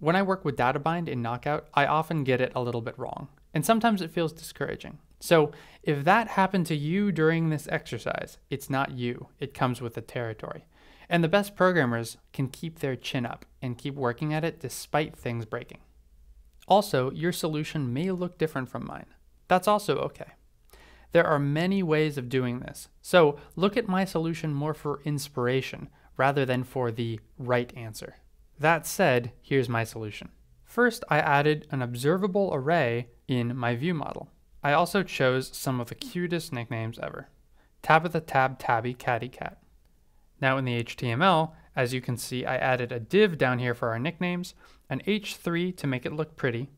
When I work with DataBind in Knockout, I often get it a little bit wrong, and sometimes it feels discouraging. So if that happened to you during this exercise, it's not you, it comes with the territory. And the best programmers can keep their chin up and keep working at it despite things breaking. Also, your solution may look different from mine. That's also okay. There are many ways of doing this, so look at my solution more for inspiration rather than for the right answer. That said, here's my solution. First, I added an observable array in my view model. I also chose some of the cutest nicknames ever. Tabitha, Tab, Tabby, Catty, Cat. Now in the HTML, as you can see, I added a div down here for our nicknames, an h3 to make it look pretty,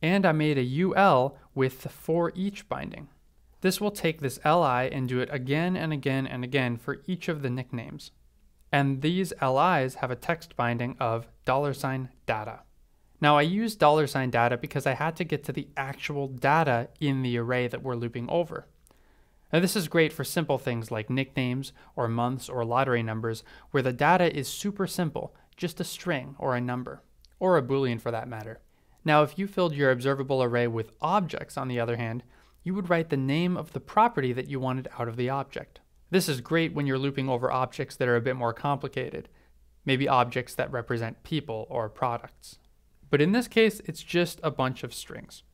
and I made a ul with the for each binding. This will take this li and do it again and again and again for each of the nicknames. And these li's have a text binding of $data. Now I used $data because I had to get to the actual data in the array that we're looping over. Now this is great for simple things like nicknames or months or lottery numbers where the data is super simple, just a string or a number, or a Boolean for that matter. Now if you filled your observable array with objects, on the other hand, you would write the name of the property that you wanted out of the object. This is great when you're looping over objects that are a bit more complicated, maybe objects that represent people or products. But in this case, it's just a bunch of strings.